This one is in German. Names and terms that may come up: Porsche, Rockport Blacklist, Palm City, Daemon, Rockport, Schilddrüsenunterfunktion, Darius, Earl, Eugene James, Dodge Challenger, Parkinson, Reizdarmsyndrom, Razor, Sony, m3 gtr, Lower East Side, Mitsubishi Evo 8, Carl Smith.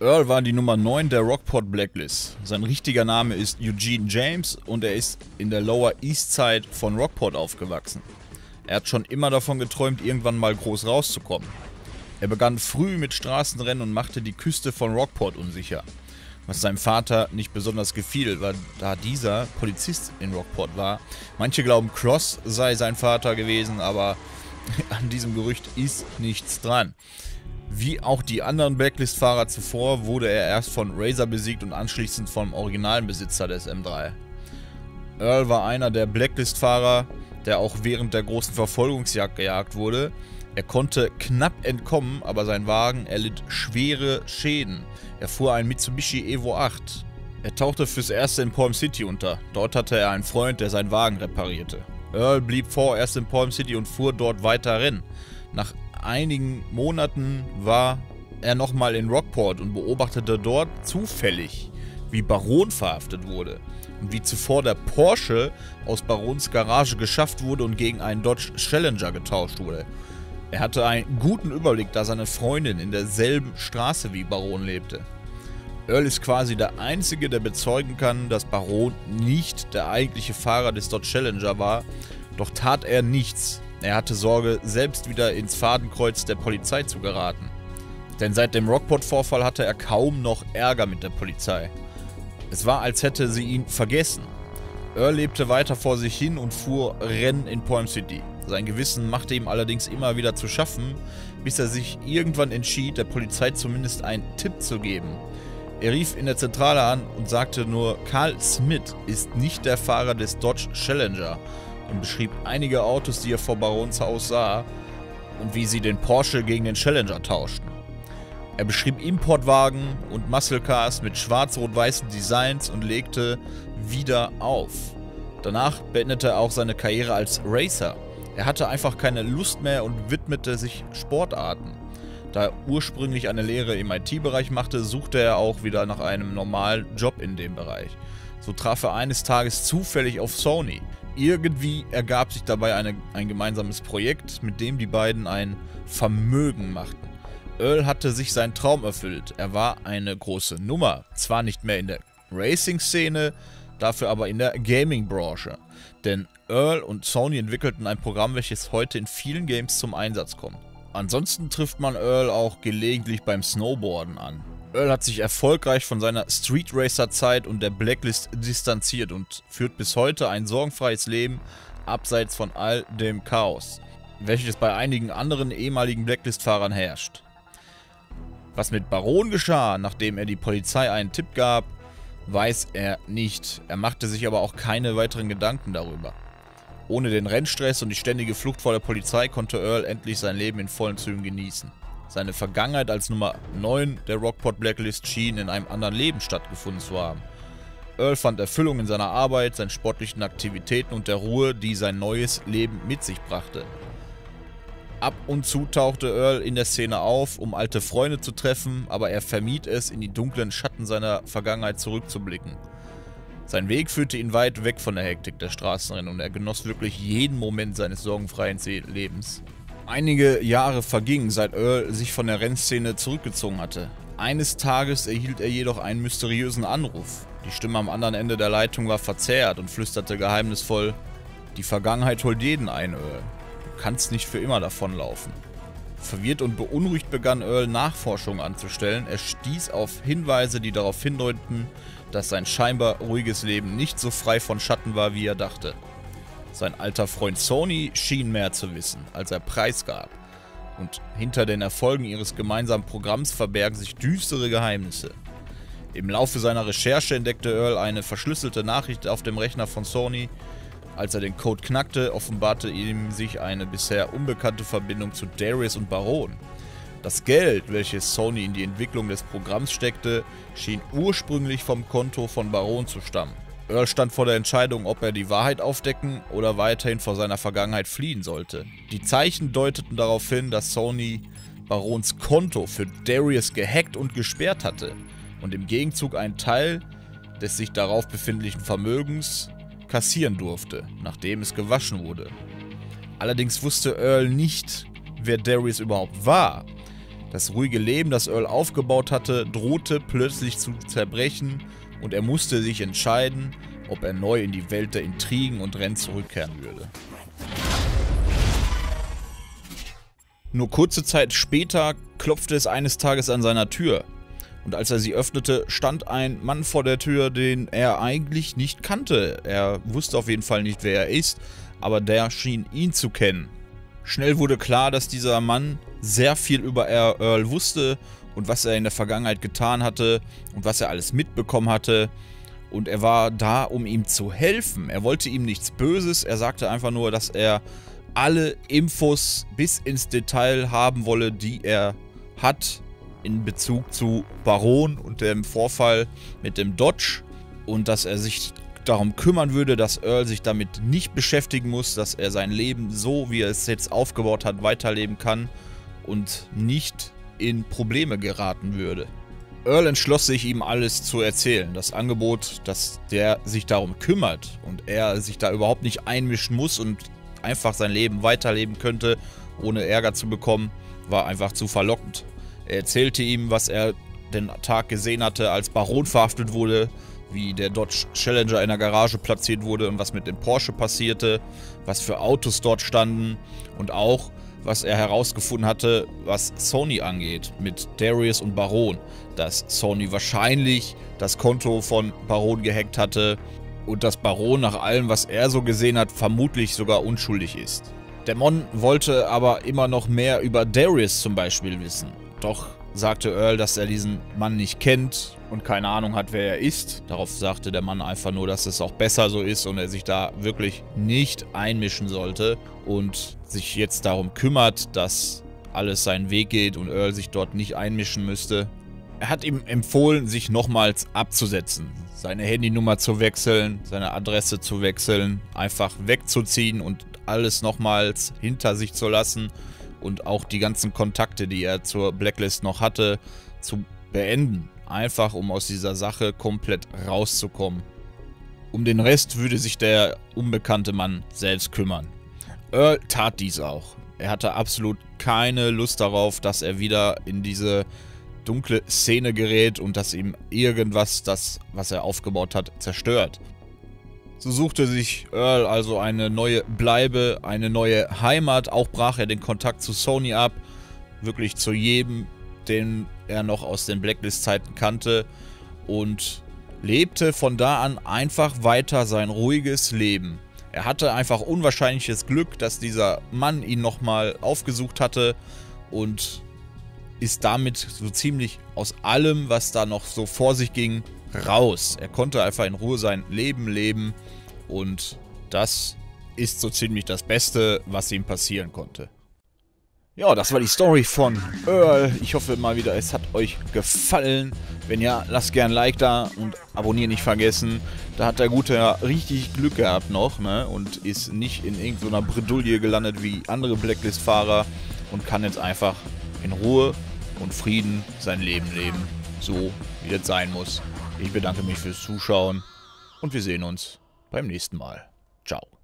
Earl war die Nummer 9 der Rockport Blacklist. Sein richtiger Name ist Eugene James und er ist in der Lower East Side von Rockport aufgewachsen. Er hat schon immer davon geträumt, irgendwann mal groß rauszukommen. Er begann früh mit Straßenrennen und machte die Küste von Rockport unsicher. Was seinem Vater nicht besonders gefiel, da dieser Polizist in Rockport war. Manche glauben, Cross sei sein Vater gewesen, aber an diesem Gerücht ist nichts dran. Wie auch die anderen Blacklist-Fahrer zuvor wurde er erst von Razor besiegt und anschließend vom originalen Besitzer des M3. Earl war einer der Blacklist-Fahrer, der auch während der großen Verfolgungsjagd gejagt wurde. Er konnte knapp entkommen, aber sein Wagen erlitt schwere Schäden. Er fuhr einen Mitsubishi Evo 8. Er tauchte fürs Erste in Palm City unter. Dort hatte er einen Freund, der seinen Wagen reparierte. Earl blieb vorerst in Palm City und fuhr dort weiter Rennen. Nach einigen Monaten war er nochmal in Rockport und beobachtete dort zufällig, wie Baron verhaftet wurde und wie zuvor der Porsche aus Barons Garage geschafft wurde und gegen einen Dodge Challenger getauscht wurde. Er hatte einen guten Überblick, da seine Freundin in derselben Straße wie Baron lebte. Earl ist quasi der Einzige, der bezeugen kann, dass Baron nicht der eigentliche Fahrer des Dodge Challenger war, doch tat er nichts. Er hatte Sorge, selbst wieder ins Fadenkreuz der Polizei zu geraten. Denn seit dem Rockport-Vorfall hatte er kaum noch Ärger mit der Polizei. Es war, als hätte sie ihn vergessen. Earl lebte weiter vor sich hin und fuhr Rennen in Palm City. Sein Gewissen machte ihm allerdings immer wieder zu schaffen, bis er sich irgendwann entschied, der Polizei zumindest einen Tipp zu geben. Er rief in der Zentrale an und sagte nur, Carl Smith ist nicht der Fahrer des Dodge Challenger. Und beschrieb einige Autos, die er vor Barons Haus sah und wie sie den Porsche gegen den Challenger tauschten. Er beschrieb Importwagen und Musclecars mit schwarz-rot-weißen Designs und legte wieder auf. Danach beendete er auch seine Karriere als Racer. Er hatte einfach keine Lust mehr und widmete sich Sportarten. Da er ursprünglich eine Lehre im IT-Bereich machte, suchte er auch wieder nach einem normalen Job in dem Bereich. So traf er eines Tages zufällig auf Sony. Irgendwie ergab sich dabei ein gemeinsames Projekt, mit dem die beiden ein Vermögen machten. Earl hatte sich seinen Traum erfüllt. Er war eine große Nummer. Zwar nicht mehr in der Racing-Szene, dafür aber in der Gaming-Branche. Denn Earl und Sony entwickelten ein Programm, welches heute in vielen Games zum Einsatz kommt. Ansonsten trifft man Earl auch gelegentlich beim Snowboarden an. Earl hat sich erfolgreich von seiner Street Racer Zeit und der Blacklist distanziert und führt bis heute ein sorgenfreies Leben abseits von all dem Chaos, welches bei einigen anderen ehemaligen Blacklist-Fahrern herrscht. Was mit Baron geschah, nachdem er die Polizei einen Tipp gab, weiß er nicht. Er machte sich aber auch keine weiteren Gedanken darüber. Ohne den Rennstress und die ständige Flucht vor der Polizei konnte Earl endlich sein Leben in vollen Zügen genießen. Seine Vergangenheit als Nummer 9 der Rockport Blacklist schien in einem anderen Leben stattgefunden zu haben. Earl fand Erfüllung in seiner Arbeit, seinen sportlichen Aktivitäten und der Ruhe, die sein neues Leben mit sich brachte. Ab und zu tauchte Earl in der Szene auf, um alte Freunde zu treffen, aber er vermied es, in die dunklen Schatten seiner Vergangenheit zurückzublicken. Sein Weg führte ihn weit weg von der Hektik der Straßenrennen und er genoss wirklich jeden Moment seines sorgenfreien Lebens. Einige Jahre vergingen, seit Earl sich von der Rennszene zurückgezogen hatte. Eines Tages erhielt er jedoch einen mysteriösen Anruf. Die Stimme am anderen Ende der Leitung war verzerrt und flüsterte geheimnisvoll, die Vergangenheit holt jeden ein, Earl. Du kannst nicht für immer davonlaufen. Verwirrt und beunruhigt begann Earl, Nachforschungen anzustellen. Er stieß auf Hinweise, die darauf hindeuteten, dass sein scheinbar ruhiges Leben nicht so frei von Schatten war, wie er dachte. Sein alter Freund Sony schien mehr zu wissen, als er preisgab. Und hinter den Erfolgen ihres gemeinsamen Programms verbergen sich düstere Geheimnisse. Im Laufe seiner Recherche entdeckte Earl eine verschlüsselte Nachricht auf dem Rechner von Sony. Als er den Code knackte, offenbarte ihm sich eine bisher unbekannte Verbindung zu Darius und Baron. Das Geld, welches Sony in die Entwicklung des Programms steckte, schien ursprünglich vom Konto von Baron zu stammen. Earl stand vor der Entscheidung, ob er die Wahrheit aufdecken oder weiterhin vor seiner Vergangenheit fliehen sollte. Die Zeichen deuteten darauf hin, dass Sony Barons Konto für Darius gehackt und gesperrt hatte und im Gegenzug einen Teil des sich darauf befindlichen Vermögens kassieren durfte, nachdem es gewaschen wurde. Allerdings wusste Earl nicht, wer Darius überhaupt war. Das ruhige Leben, das Earl aufgebaut hatte, drohte plötzlich zu zerbrechen und er musste sich entscheiden, ob er neu in die Welt der Intrigen und Rennen zurückkehren würde. Nur kurze Zeit später klopfte es eines Tages an seiner Tür und als er sie öffnete, stand ein Mann vor der Tür, den er eigentlich nicht kannte. Er wusste auf jeden Fall nicht, wer er ist, aber der schien ihn zu kennen. Schnell wurde klar, dass dieser Mann sehr viel über Earl wusste und was er in der Vergangenheit getan hatte und was er alles mitbekommen hatte. Und er war da, um ihm zu helfen. Er wollte ihm nichts Böses, er sagte einfach nur, dass er alle Infos bis ins Detail haben wolle, die er hat in Bezug zu Baron und dem Vorfall mit dem Dodge und dass er sich darum kümmern würde, dass Earl sich damit nicht beschäftigen muss, dass er sein Leben so, wie er es jetzt aufgebaut hat, weiterleben kann und nicht in Probleme geraten würde. Earl entschloss sich, ihm alles zu erzählen. Das Angebot, dass der sich darum kümmert und er sich da überhaupt nicht einmischen muss und einfach sein Leben weiterleben könnte, ohne Ärger zu bekommen, war einfach zu verlockend. Er erzählte ihm, was er den Tag gesehen hatte, als Baron verhaftet wurde, wie der Dodge Challenger in der Garage platziert wurde und was mit dem Porsche passierte, was für Autos dort standen und auch, was er herausgefunden hatte, was Sony angeht, mit Darius und Baron, dass Sony wahrscheinlich das Konto von Baron gehackt hatte und dass Baron nach allem, was er so gesehen hat, vermutlich sogar unschuldig ist. Daemon wollte aber immer noch mehr über Darius zum Beispiel wissen, doch sagte Earl, dass er diesen Mann nicht kennt und keine Ahnung hat, wer er ist. Darauf sagte der Mann einfach nur, dass es auch besser so ist und er sich da wirklich nicht einmischen sollte und sich jetzt darum kümmert, dass alles seinen Weg geht und Earl sich dort nicht einmischen müsste. Er hat ihm empfohlen, sich nochmals abzusetzen, seine Handynummer zu wechseln, seine Adresse zu wechseln, einfach wegzuziehen und alles nochmals hinter sich zu lassen und auch die ganzen Kontakte, die er zur Blacklist noch hatte, zu beenden. Einfach, um aus dieser Sache komplett rauszukommen. Um den Rest würde sich der unbekannte Mann selbst kümmern. Earl tat dies auch. Er hatte absolut keine Lust darauf, dass er wieder in diese dunkle Szene gerät und dass ihm irgendwas, das, was er aufgebaut hat, zerstört. So suchte sich Earl also eine neue Bleibe, eine neue Heimat. Auch brach er den Kontakt zu Sony ab. Wirklich zu jedem, den er noch aus den Blacklist-Zeiten kannte, und lebte von da an einfach weiter sein ruhiges Leben. Er hatte einfach unwahrscheinliches Glück, dass dieser Mann ihn nochmal aufgesucht hatte und ist damit so ziemlich aus allem, was da noch so vor sich ging, raus. Er konnte einfach in Ruhe sein Leben leben und das ist so ziemlich das Beste, was ihm passieren konnte. Ja, das war die Story von Earl. Ich hoffe mal wieder, es hat euch gefallen. Wenn ja, lasst gerne ein Like da und abonnieren nicht vergessen. Da hat der Gute ja richtig Glück gehabt noch, ne? Und ist nicht in irgendeiner Bredouille gelandet wie andere Blacklist-Fahrer und kann jetzt einfach in Ruhe und Frieden sein Leben leben. So, wie das sein muss. Ich bedanke mich fürs Zuschauen und wir sehen uns beim nächsten Mal. Ciao.